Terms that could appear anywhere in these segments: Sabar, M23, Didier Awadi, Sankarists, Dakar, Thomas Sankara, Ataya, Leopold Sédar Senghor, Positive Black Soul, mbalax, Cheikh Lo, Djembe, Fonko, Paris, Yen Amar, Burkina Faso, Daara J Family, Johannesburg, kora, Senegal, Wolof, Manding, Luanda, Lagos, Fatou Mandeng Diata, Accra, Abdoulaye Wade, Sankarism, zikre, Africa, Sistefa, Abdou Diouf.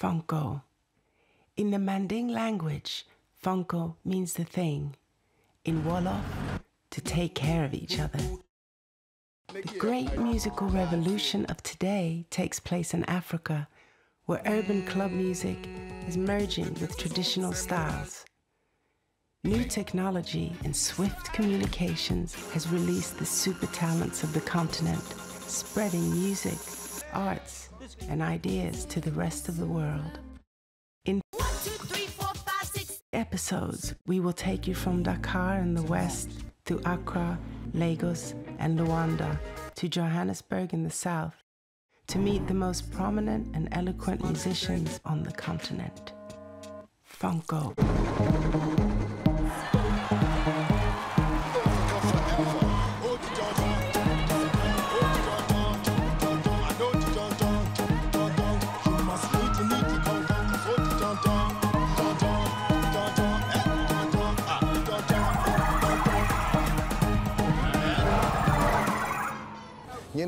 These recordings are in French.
Fonko. In the Manding language, Fonko means the thing. In Wolof, to take care of each other. The great musical revolution of today takes place in Africa, where urban club music is merging with traditional styles. New technology and swift communications has released the super talents of the continent, spreading music, arts, and ideas to the rest of the world. In episodes, we will take you from Dakar in the west, through Accra, Lagos, and Luanda, to Johannesburg in the south, to meet the most prominent and eloquent musicians on the continent. Fonko.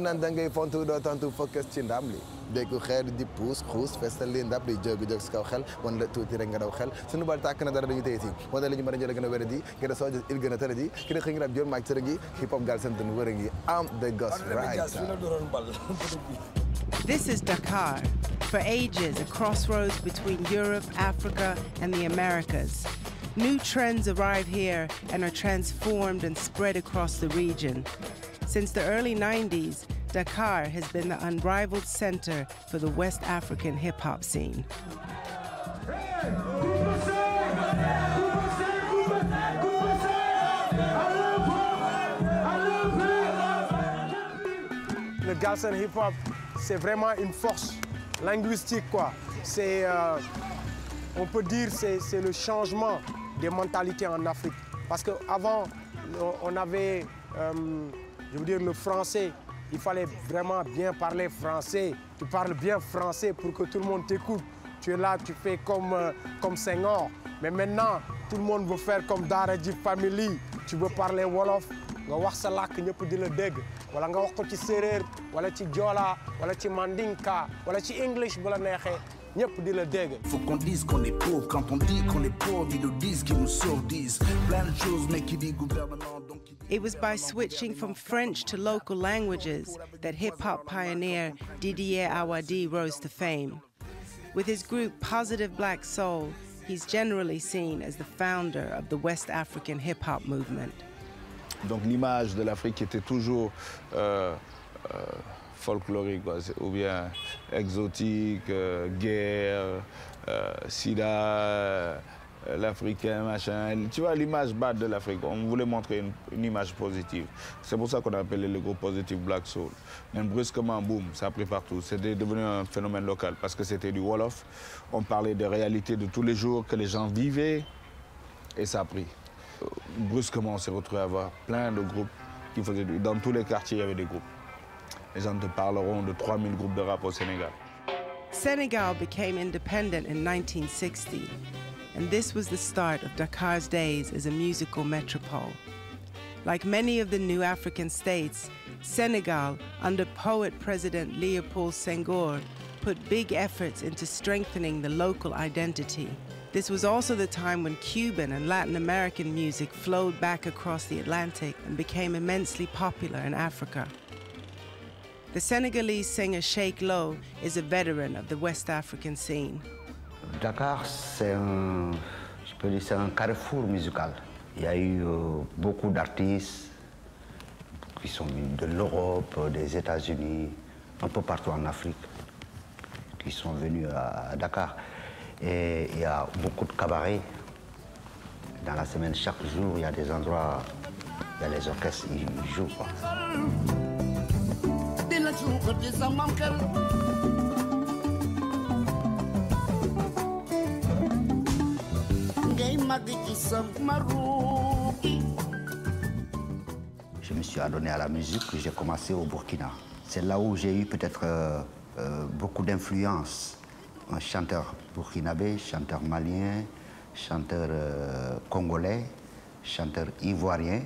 Nandangay fontu do tantu focus ci ndam li de ko xéer di pousse xous festal li ndam li jog jog ci kaw xel won la tuuti rek nga daw xel suñu bal tàkk na dara dañu téyé ci won la ñu mëna jël gëna wéré di gëna soo il gëna téré di ki xëng rap jor maak sërëg yi hip hop gal sen dun wéré yi am the ghost right. This is Dakar. For ages, a crossroads between Europe, Africa, and the Americas. New trends arrive here and are transformed and spread across the region. Since the early 90s, Dakar has been the unrivaled center for the West African hip-hop scene. Le Galsen hip-hop, c'est vraiment une force linguistique, quoi. C'est, on peut dire, c'est le changement des mentalités en Afrique. Parce qu'avant, on avait... je veux dire, le français, il fallait vraiment bien parler français. Tu parles bien français pour que tout le monde t'écoute. Tu es là, tu fais comme Senghor. Mais maintenant, tout le monde veut faire comme Daara J Family. Tu veux parler Wolof, nga wax sa làkk ñëpp di la dégg. Wala nga wax ko ci séeréer, wala ci joola, wala ci mandinka, wala ci English bu la neexee. Faut qu'on dise qu'on est pauvre. Quand on dit qu'on est pauvre, ils nous disent qu'ils nous sourdisent. Plein de choses, mais qui dit gouvernement, donc qui dit... It was by switching from French to local languages that hip-hop pioneer Didier Awadi rose to fame. With his group Positive Black Soul, he's generally seen as the founder of the West African hip-hop movement. Donc l'image de l'Afrique était toujours... folklorique, quoi, ou bien exotique, guerre, sida, l'Africain, machin. Tu vois, l'image bad de l'Afrique, on voulait montrer une image positive. C'est pour ça qu'on appelait le groupe Positive Black Soul. Mais brusquement, boum, ça a pris partout. C'était devenu un phénomène local parce que c'était du Wolof. On parlait des réalités de tous les jours que les gens vivaient et ça a pris. Brusquement, on s'est retrouvé à avoir plein de groupes qui faisaient du... Dans tous les quartiers, il y avait des groupes. Les gens te parleront de 3000 groupes de rap au Sénégal. Senegal became independent in 1960, and this was the start of Dakar's days as a musical metropole. Like many of the new African states, Senegal, under poet-president Léopold Senghor, put big efforts into strengthening the local identity. This was also the time when Cuban and Latin American music flowed back across the Atlantic and became immensely popular in Africa. The Senegalese singer Cheikh Lo is a veteran of the West African scene. Dakar, c'est un carrefour musical. Il y a eu beaucoup d'artistes qui sont venus de l'Europe, des États-Unis, un peu partout en Afrique, qui sont venus à Dakar. Et il y a beaucoup de cabarets. Dans la semaine, chaque jour, il y a des endroits où les orchestres ils jouent. Quoi. Je me suis adonné à la musique, j'ai commencé au Burkina. C'est là où j'ai eu peut-être beaucoup d'influence. Un chanteur burkinabé, chanteur malien, chanteur congolais, chanteur ivoirien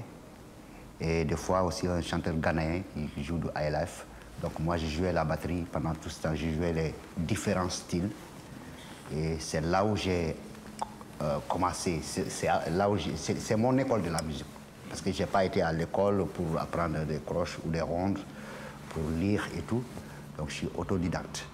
et des fois aussi un chanteur ghanéen qui joue du high life. Donc moi, j'ai joué la batterie pendant tout ce temps, j'ai joué les différents styles. Et c'est là où j'ai commencé, c'est mon école de la musique. Parce que je n'ai pas été à l'école pour apprendre des croches ou des rondes, pour lire et tout. Donc je suis autodidacte.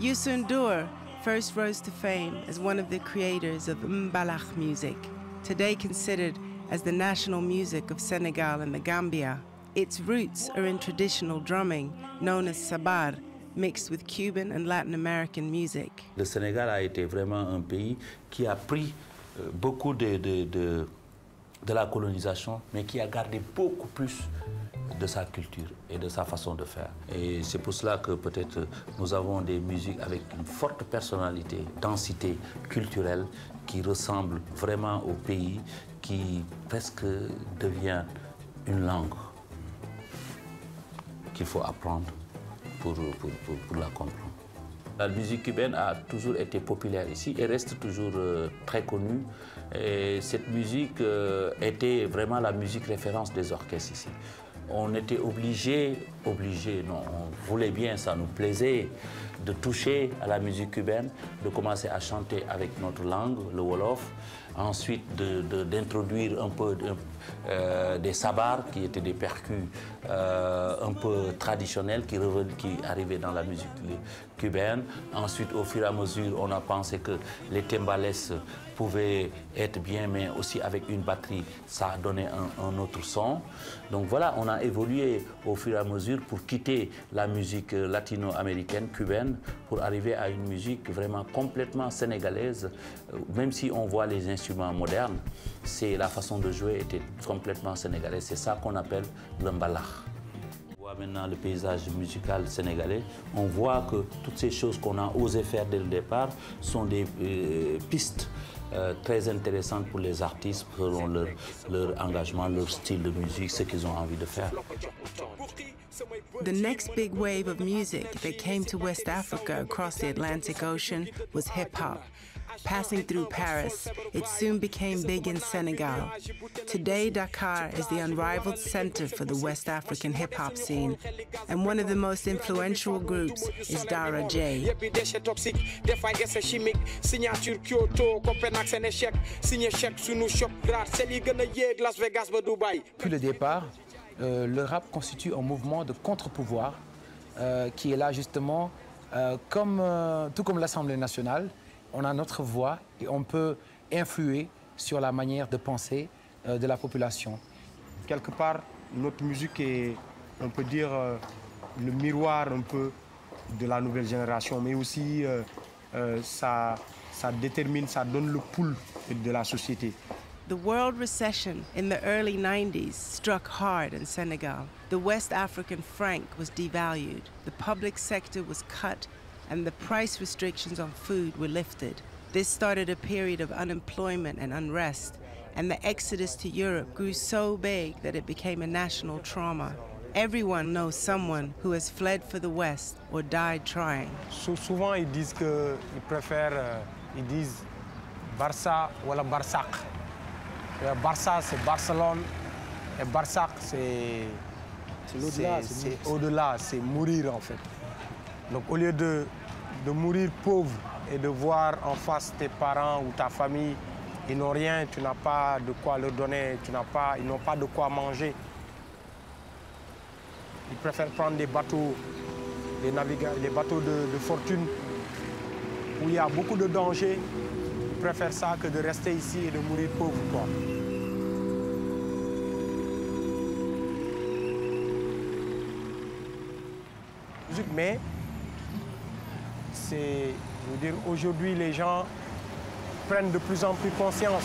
Youssou N'Dour first rose to fame as one of the creators of mbalax music, today considered as the national music of Senegal and the Gambia. Its roots are in traditional drumming, known as Sabar, mixed with Cuban and Latin American music. Le Sénégal a été vraiment un pays qui a pris beaucoup de la colonisation, mais qui a gardé beaucoup plus de sa culture et de sa façon de faire. Et c'est pour cela que peut-être nous avons des musiques avec une forte personnalité, densité culturelle, qui ressemble vraiment au pays, qui presque devient une langue qu'il faut apprendre pour la comprendre. La musique cubaine a toujours été populaire ici et reste toujours très connue. Et cette musique était vraiment la musique référence des orchestres ici. On était obligé, non, on voulait bien, ça nous plaisait, de toucher à la musique cubaine, de commencer à chanter avec notre langue, le Wolof, ensuite d'introduire un peu des sabars, qui étaient des percus un peu traditionnels qui arrivaient dans la musique cubaine. Ensuite, au fur et à mesure, on a pensé que les timbales pouvaient être bien, mais aussi avec une batterie, ça donnait un autre son. Donc voilà, on a évolué au fur et à mesure pour quitter la musique latino-américaine, cubaine, pour arriver à une musique vraiment complètement sénégalaise. Même si on voit les instruments modernes, c'est la façon de jouer était complètement sénégalaise. C'est ça qu'on appelle le mbalax. On voit maintenant le paysage musical sénégalais. On voit que toutes ces choses qu'on a osé faire dès le départ sont des pistes très intéressantes pour les artistes, selon leur engagement, leur style de musique, ce qu'ils ont envie de faire. The next big wave of music that came to West Africa across the Atlantic Ocean was hip-hop. Passing through Paris, it soon became big in Senegal. Today, Dakar is the unrivaled center for the West African hip-hop scene, and one of the most influential groups is Daara J. Depuis le départ, le rap constitue un mouvement de contre-pouvoir qui est là justement, tout comme l'Assemblée nationale. On a notre voix et on peut influer sur la manière de penser de la population. Quelque part, notre musique est, on peut dire, le miroir un peu de la nouvelle génération, mais aussi ça détermine, ça donne le pouls de la société. The world recession in the early 90s struck hard in Senegal. The West African franc was devalued. The public sector was cut. And the price restrictions on food were lifted. This started a period of unemployment and unrest, and the exodus to Europe grew so big that it became a national trauma. Everyone knows someone who has fled for the West or died trying. Souvent ils disent que ils disent Barça ou la Barça. Barça c'est Barcelone et Barça c'est au-delà, c'est mourir en fait. Donc au lieu de mourir pauvre et de voir en face tes parents ou ta famille, ils n'ont rien, tu n'as pas de quoi leur donner, ils n'ont pas de quoi manger. Ils préfèrent prendre des bateaux, des bateaux de fortune où il y a beaucoup de dangers. Ils préfèrent ça que de rester ici et de mourir pauvre, quoi. Mais aujourd'hui, les gens prennent de plus en plus conscience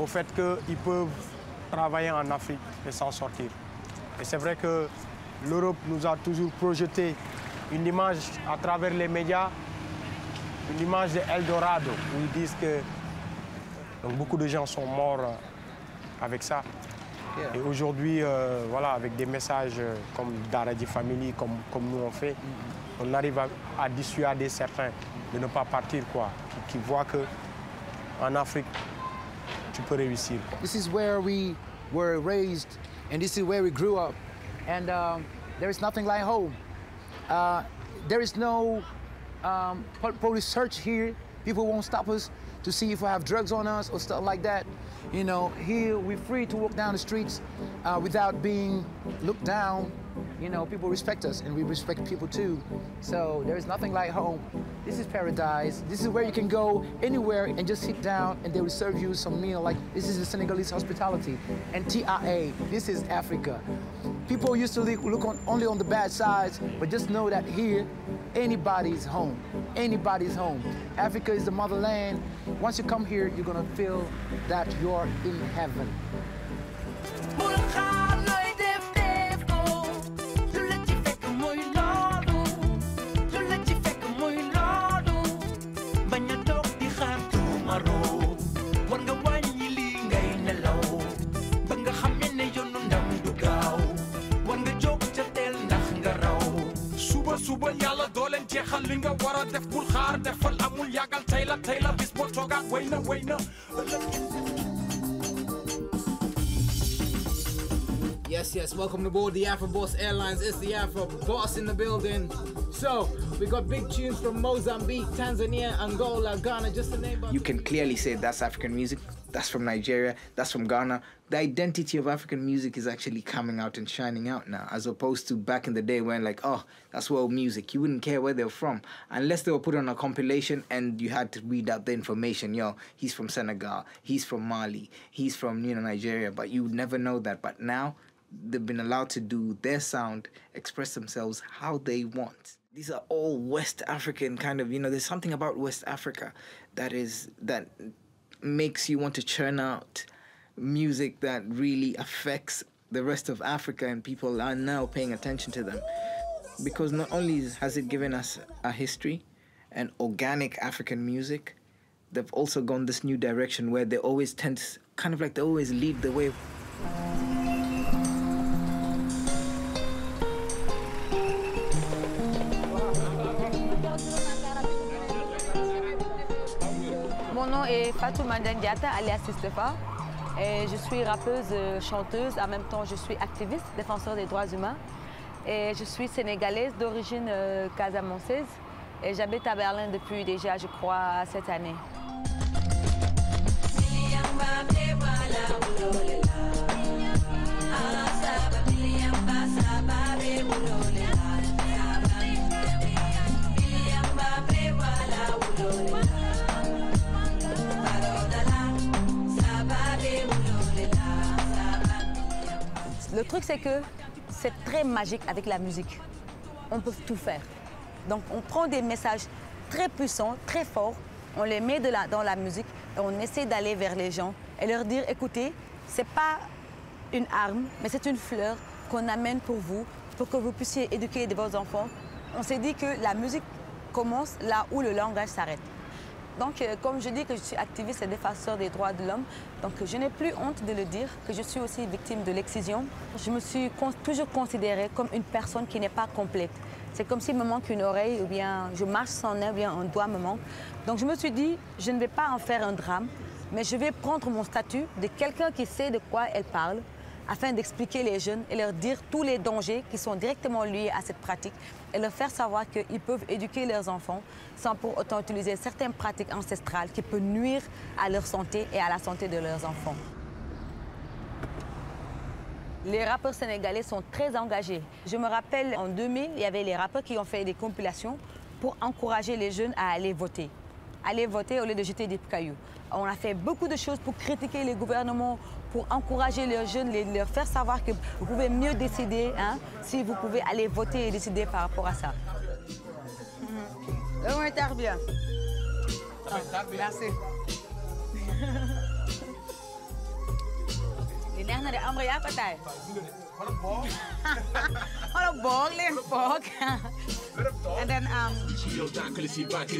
au fait qu'ils peuvent travailler en Afrique et s'en sortir. Et c'est vrai que l'Europe nous a toujours projeté une image à travers les médias, une image de Eldorado, où ils disent que donc beaucoup de gens sont morts avec ça. Et aujourd'hui, voilà, avec des messages comme Daara J Family, comme nous on fait, on arrive à dissuader certains de ne pas partir, quoi, qui voient que en Afrique, tu peux réussir. This is where we were raised, and this is where we grew up, and there is nothing like home. There is no probably search here. People won't stop us to see if we have drugs on us or stuff like that. You know, here we're free to walk down the streets without being looked down. You know, people respect us and we respect people too. So there is nothing like home. This is paradise. This is where you can go anywhere and just sit down and they will serve you some meal. Like, this is the Senegalese hospitality. And TIA, this is Africa. People used to look on, only on the bad sides, but just know that here, anybody's home. Anybody's home. Africa is the motherland. Once you come here, you're gonna feel that you're in heaven. Yes, yes, welcome aboard the Afro Boss Airlines. It's the Afro Boss in the building. So, we got big tunes from Mozambique, Tanzania, Angola, Ghana, just to name. You can clearly say that's African music, that's from Nigeria, that's from Ghana. The identity of African music is actually coming out and shining out now, as opposed to back in the day when, like, oh, that's world music. You wouldn't care where they were from, unless they were put on a compilation and you had to read out the information. Yo, he's from Senegal, he's from Mali, he's from, you know, Nigeria, but you would never know that. But now, they've been allowed to do their sound, express themselves how they want. These are all West African kind of, you know, there's something about West Africa that makes you want to churn out music that really affects the rest of Africa, and people are now paying attention to them. Because not only has it given us a history and organic African music, they've also gone this new direction where they always tend to, kind of like they always lead the way. Mon nom est Fatou Mandeng Diata, alias Sistefa. Et je suis rappeuse, chanteuse, en même temps je suis activiste, défenseur des droits humains. Et je suis sénégalaise d'origine casamançaise et j'habite à Berlin depuis déjà, je crois, 7 années. Le truc, c'est que c'est très magique avec la musique. On peut tout faire. Donc, on prend des messages très puissants, très forts, on les met dans la musique et on essaie d'aller vers les gens et leur dire, écoutez, c'est pas une arme, mais c'est une fleur qu'on amène pour vous, pour que vous puissiez éduquer vos enfants. On s'est dit que la musique commence là où le langage s'arrête. Donc, comme je dis que je suis activiste et défenseur des droits de l'homme, donc je n'ai plus honte de le dire, que je suis aussi victime de l'excision. Je me suis toujours considérée comme une personne qui n'est pas complète. C'est comme s'il me manque une oreille, ou bien je marche sans nez, ou bien un doigt me manque. Donc je me suis dit, je ne vais pas en faire un drame, mais je vais prendre mon statut de quelqu'un qui sait de quoi elle parle, afin d'expliquer les jeunes et leur dire tous les dangers qui sont directement liés à cette pratique et leur faire savoir qu'ils peuvent éduquer leurs enfants sans pour autant utiliser certaines pratiques ancestrales qui peuvent nuire à leur santé et à la santé de leurs enfants. Les rappeurs sénégalais sont très engagés. Je me rappelle, en 2000, il y avait les rappeurs qui ont fait des compilations pour encourager les jeunes à aller voter. Aller voter au lieu de jeter des cailloux. On a fait beaucoup de choses pour critiquer les gouvernements, pour encourager les jeunes, leur faire savoir que vous pouvez mieux décider, hein, si vous pouvez aller voter et décider par rapport à ça. On est bien. Merci. And then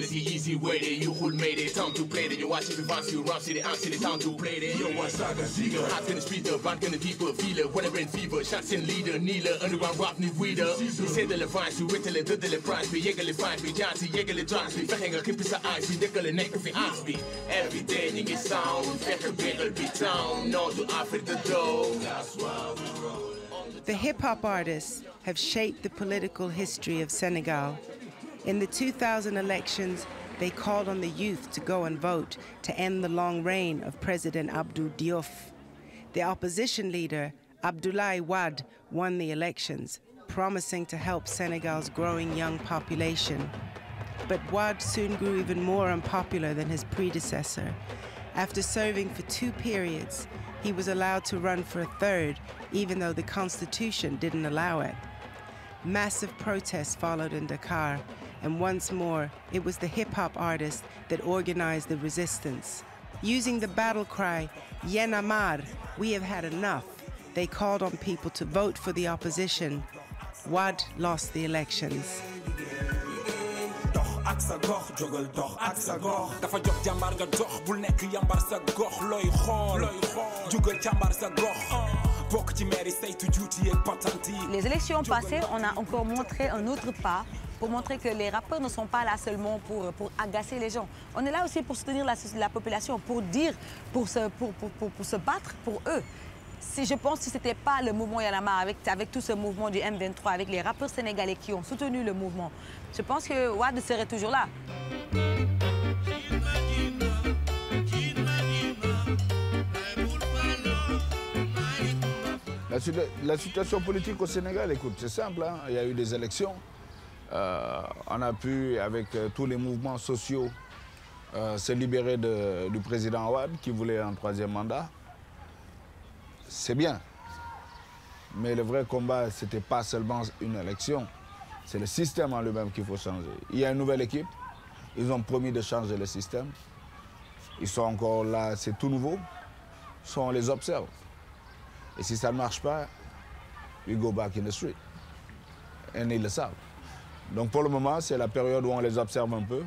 easy way that you could made it time to play it. You watch it once, you rush it, answer the time to play it. Yo, what's up, zikre? Hot in the street, the bank and the people feel it. Whatever in fever, shots in leader, kneeler, underground rap, new weeder. You say the levines, you whittle it, did the prize, we yeggle it, find me, Johnson, yeggle it, drives me, fanger, keep his eyes, we dickle it, neck, if he asks me. Every day, you get sound, fecker, bigger, be town, no to offer the dough. That's why we roll. The hip-hop artists have shaped the political history of Senegal In the 2000 elections, they called on the youth to go and vote to end the long reign of President Abdou Diouf. The opposition leader, Abdoulaye Wade, won the elections, promising to help Senegal's growing young population. But Wade soon grew even more unpopular than his predecessor. After serving for 2 periods, he was allowed to run for a 3rd, even though the constitution didn't allow it. Massive protests followed in Dakar, and once more, it was the hip-hop artist that organized the resistance. Using the battle cry, "Yen Amar, we have had enough," they called on people to vote for the opposition. Wade lost the elections. ak sa gox jógal dox ak sa gox dafa jox jàmbaar nga dox bul nekk yambar sa gox looy xool jógal jàmbaar sa gox bokk ci mairie saytu juuti ak patenti. Les élections passées, on a encore montré un autre pas pour montrer que les rappeurs ne sont pas là seulement pour agacer les gens. On est là aussi pour soutenir la population, pour dire, pour se battre pour eux. Si je pense que si ce n'était pas le mouvement Yen Amar avec tout ce mouvement du M23, avec les rappeurs sénégalais qui ont soutenu le mouvement, je pense que Wade serait toujours là. La situation politique au Sénégal, écoute, c'est simple, hein, il y a eu des élections. On a pu, avec tous les mouvements sociaux, se libérer du président Wade qui voulait un 3e mandat. C'est bien, mais le vrai combat, ce n'était pas seulement une élection, c'est le système en lui-même qu'il faut changer. Il y a une nouvelle équipe, ils ont promis de changer le système, ils sont encore là, c'est tout nouveau, soit on les observe. Et si ça ne marche pas, we go back in the street. Et ils le savent. Donc pour le moment, c'est la période où on les observe un peu,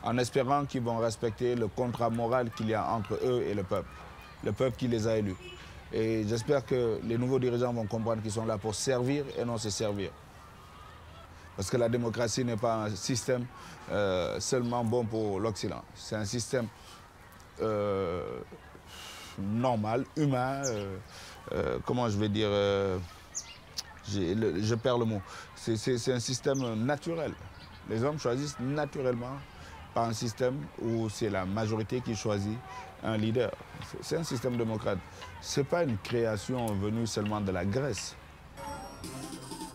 en espérant qu'ils vont respecter le contrat moral qu'il y a entre eux et le peuple qui les a élus. Et j'espère que les nouveaux dirigeants vont comprendre qu'ils sont là pour servir et non se servir. Parce que la démocratie n'est pas un système seulement bon pour l'Occident. C'est un système normal, humain, comment je vais dire, je perds le mot. C'est un système naturel. Les hommes choisissent naturellement, pas un système où c'est la majorité qui choisit un leader. C'est un système démocrate. Ce n'est pas une création venue seulement de la Grèce.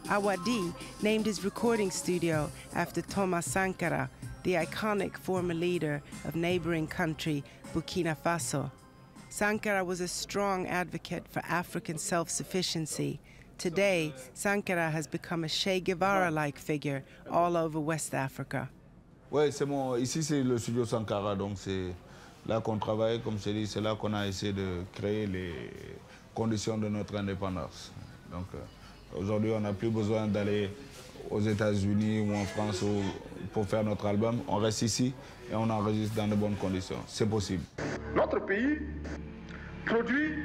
Awadi named his recording studio after Thomas Sankara, the iconic former leader of neighboring country Burkina Faso. Sankara was a strong advocate for African self-sufficiency. Today, Sankara has become a Che Guevara-like figure all over West Africa. Oui, c'est bon. Ici, c'est le studio Sankara, donc c'est là qu'on travaille, comme je te dis, c'est là qu'on a essayé de créer les conditions de notre indépendance. Donc aujourd'hui, on n'a plus besoin d'aller aux États-Unis ou en France pour faire notre album. On reste ici et on enregistre dans de bonnes conditions. C'est possible. Notre pays produit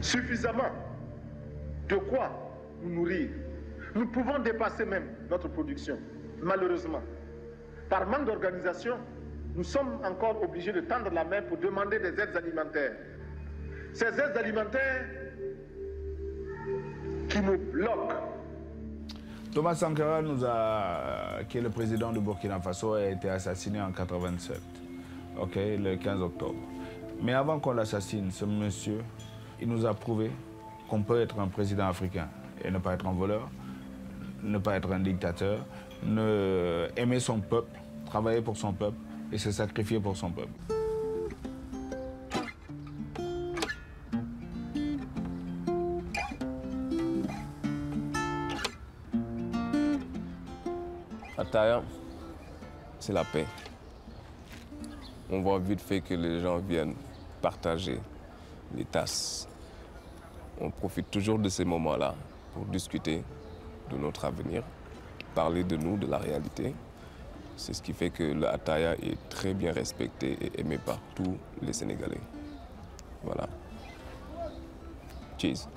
suffisamment de quoi nous nourrir. Nous pouvons dépasser même notre production, malheureusement. Par manque d'organisation, nous sommes encore obligés de tendre la main pour demander des aides alimentaires. Ces aides alimentaires qui nous bloquent. Thomas Sankara, qui est le président du Burkina Faso, a été assassiné en 1987, okay, le 15 octobre. Mais avant qu'on l'assassine, ce monsieur, il nous a prouvé qu'on peut être un président africain et ne pas être un voleur, ne pas être un dictateur, aimer son peuple, travailler pour son peuple et se sacrifier pour son peuple. Ataya, c'est la paix. On voit vite fait que les gens viennent partager les tasses. On profite toujours de ces moments-là pour discuter de notre avenir, parler de nous, de la réalité. C'est ce qui fait que le Ataya est très bien respecté et aimé par tous les Sénégalais. Voilà. Cheers.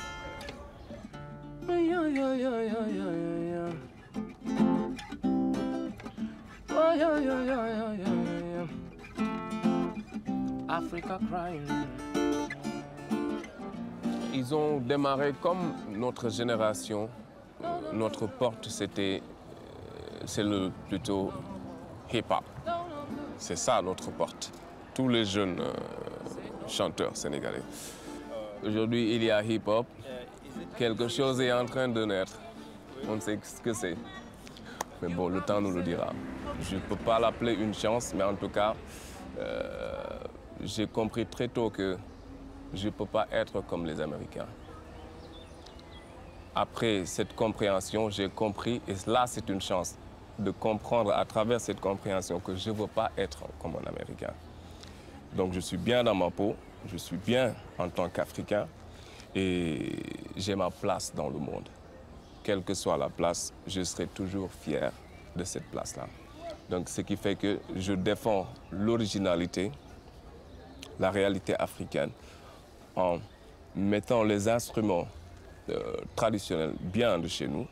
Africa crying. Ils ont démarré comme notre génération notre porte, c'est plutôt hip-hop. C'est ça notre porte. Tous les jeunes chanteurs sénégalais. Aujourd'hui, il y a hip-hop. Quelque chose est en train de naître. On ne sait ce que c'est. Mais bon, le temps nous le dira. Je ne peux pas l'appeler une chance, mais en tout cas, j'ai compris très tôt que je ne peux pas être comme les Américains. Après cette compréhension, j'ai compris, et là c'est une chance, de comprendre à travers cette compréhension que je ne veux pas être comme un Américain. Donc je suis bien dans ma peau, je suis bien en tant qu'Africain, et j'ai ma place dans le monde. Quelle que soit la place, je serai toujours fier de cette place-là. Donc ce qui fait que je défends l'originalité, la réalité africaine, en mettant les instruments traditionnels bien de chez nous,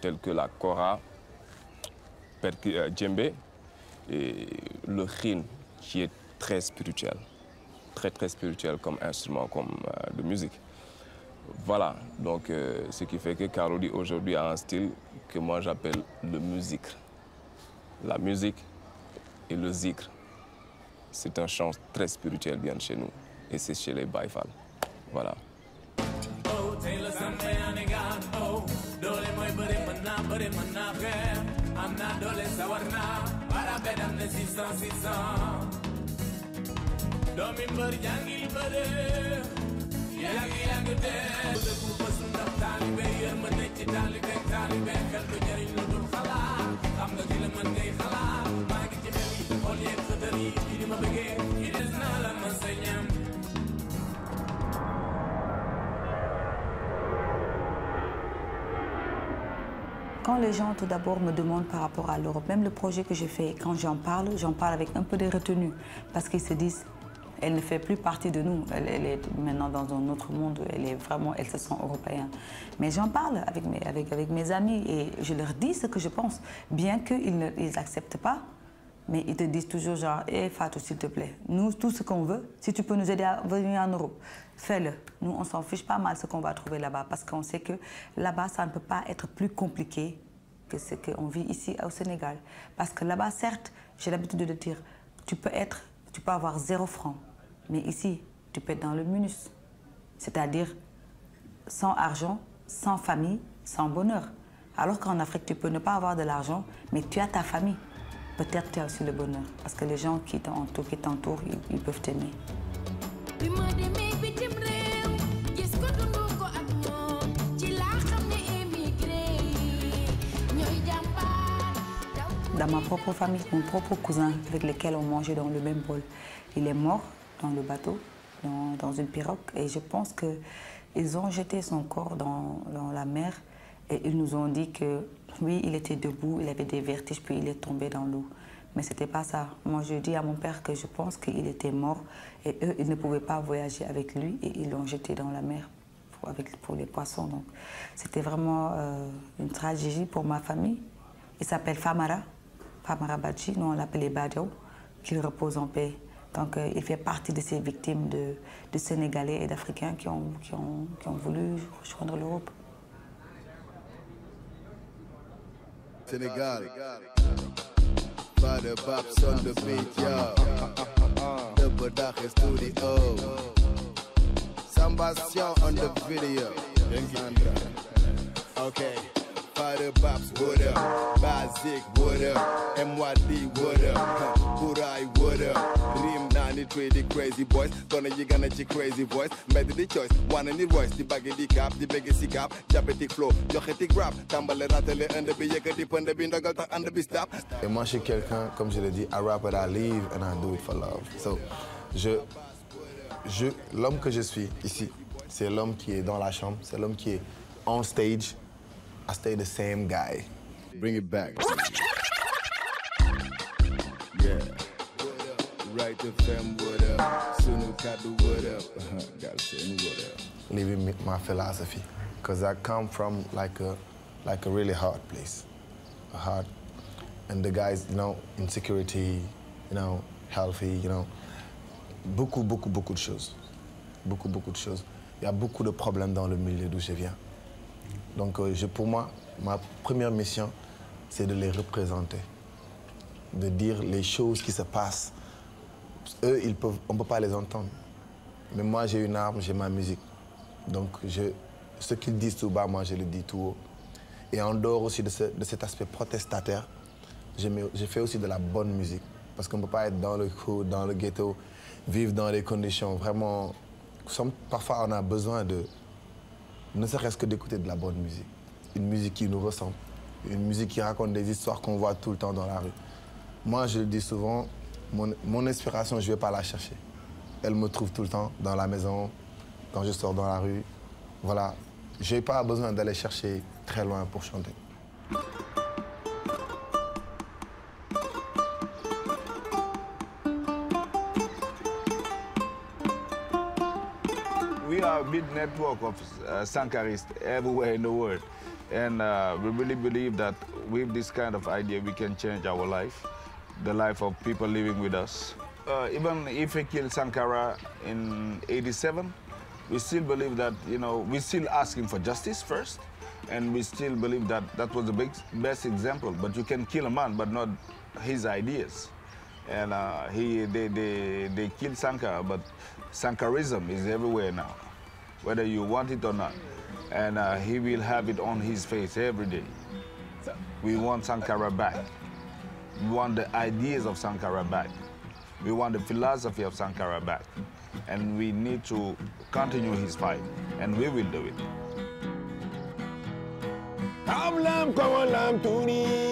tels que la kora, djembe et le khin, qui est très spirituel comme instrument, comme de musique. Voilà, donc ce qui fait que Karoli aujourd'hui a un style que moi j'appelle le zikre. La musique et le zikre, c'est un chant très spirituel bien de chez nous, et c'est chez les Baïfal. Voilà. Quand les gens tout d'abord me demandent par rapport à l'Europe, même le projet que j'ai fait, quand j'en parle avec un peu de retenue, parce qu'ils se disent, elle ne fait plus partie de nous, elle est maintenant dans un autre monde, elle se sent européenne. Mais j'en parle avec mes amis et je leur dis ce que je pense, bien qu'ils n'acceptent pas, mais ils te disent toujours genre, hey, Fatou, s'il te plaît, nous, tout ce qu'on veut, si tu peux nous aider à venir en Europe, fais-le. Nous, on s'en fiche pas mal ce qu'on va trouver là-bas, parce qu'on sait que là-bas, ça ne peut pas être plus compliqué que ce qu'on vit ici au Sénégal. Parce que là-bas, certes, j'ai l'habitude de le dire, tu peux avoir 0 franc. Mais ici, tu peux être dans le munus, c'est-à-dire sans argent, sans famille, sans bonheur. Alors qu'en Afrique, tu peux ne pas avoir de l'argent, mais tu as ta famille. Peut-être tu as aussi le bonheur, parce que les gens qui t'entourent, ils peuvent t'aimer. Dans ma propre famille, mon propre cousin avec lequel on mangeait dans le même bol. Il est mort dans le bateau, dans une pirogue, et je pense qu'ils ont jeté son corps dans la mer et ils nous ont dit que, oui, il était debout, il avait des vertiges, puis il est tombé dans l'eau. Mais c'était pas ça. Moi, je dis à mon père que je pense qu'il était mort et eux, ils ne pouvaient pas voyager avec lui et ils l'ont jeté dans la mer pour les poissons. Donc, c'était vraiment une tragédie pour ma famille. Il s'appelle Famara Badji, nous on l'appelait Badio, qu'il repose en paix. Donc il fait partie de ces victimes de Sénégalais et d'Africains qui ont voulu rejoindre l'Europe. Sénégal, pas de bap, son de Pétia, de Bodak Studio, Sambation on the video. Ok. Fire Babs, what up? Bazik, what up? MYD, what up? Kurai, what up? Dream 93, the crazy boys. Gonna you gonna your crazy voice. Made the choice, one in the voice. The baggy the cap, the biggest cap. Japetic flow, jochetic rap. Tambale rattle, and the big dip on the bindagot and the big stop. Et moi, je suis quelqu'un, comme je l'ai dit, I rap and I live and I do it for love. So, l'homme que je suis ici, c'est l'homme qui est dans la chambre, c'est l'homme qui est on stage. I stay the same guy. Bring it back. Yeah. Right the fam, what up? Sunu Kadu, what up? Gotta say, what up? Living with my philosophy, cause I come from like a really hard place, a hard, and the guys, you know, insecurity, you know, healthy, you know, beaucoup de choses, beaucoup de choses. Il y a beaucoup de problèmes dans le milieu d'où je viens. Donc pour moi, Ma première mission, c'est de les représenter, de dire les choses qui se passent. Eux, ils peuvent, on ne peut pas les entendre. Mais moi, j'ai une arme, j'ai ma musique. Donc, ce qu'ils disent tout bas, moi, je le dis tout haut. Et en dehors aussi de cet aspect protestataire, je fais aussi de la bonne musique. Parce qu'on ne peut pas être dans le coup, dans le ghetto, vivre dans des conditions vraiment... Parfois, on a besoin de... ne serait-ce que d'écouter de la bonne musique. Une musique qui nous ressemble. Une musique qui raconte des histoires qu'on voit tout le temps dans la rue. Moi, je le dis souvent, mon inspiration, je ne vais pas la chercher. Elle me trouve tout le temps dans la maison, quand je sors dans la rue. Voilà, je n'ai pas besoin d'aller chercher très loin pour chanter. We are a big network of Sankarists everywhere in the world. And we really believe that with this kind of idea, we can change our life, the life of people living with us. Even if we killed Sankara in '87, we still believe that, you know, we still ask him for justice first, and we still believe that that was the best example. But you can kill a man, but not his ideas. And they killed Sankara, but Sankarism is everywhere now, whether you want it or not. And he will have it on his face every day. We want Sankara back. We want the ideas of Sankara back. We want the philosophy of Sankara back. And we need to continue his fight. And we will do it.